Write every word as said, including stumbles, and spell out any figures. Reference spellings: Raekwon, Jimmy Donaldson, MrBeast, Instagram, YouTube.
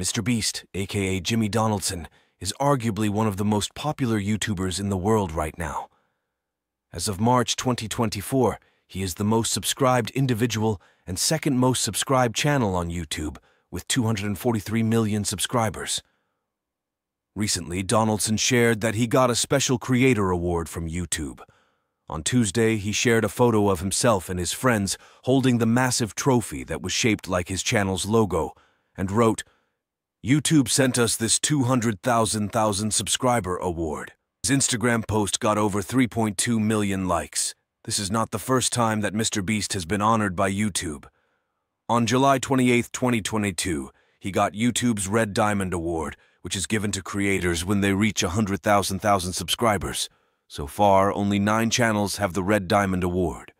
MrBeast, aka Jimmy Donaldson, is arguably one of the most popular YouTubers in the world right now. As of March twenty twenty-four, he is the most subscribed individual and second most subscribed channel on YouTube, with two hundred forty-three million subscribers. Recently, Donaldson shared that he got a special creator award from YouTube. On Tuesday, he shared a photo of himself and his friends holding the massive trophy that was shaped like his channel's logo, and wrote, "YouTube sent us this two hundred thousand thousand subscriber award." His Instagram post got over three point two million likes. This is not the first time that MrBeast has been honored by YouTube. On July twenty-eighth twenty twenty-two, he got YouTube's Red Diamond Award, which is given to creators when they reach one hundred thousand thousand subscribers. So far, only nine channels have the Red Diamond Award.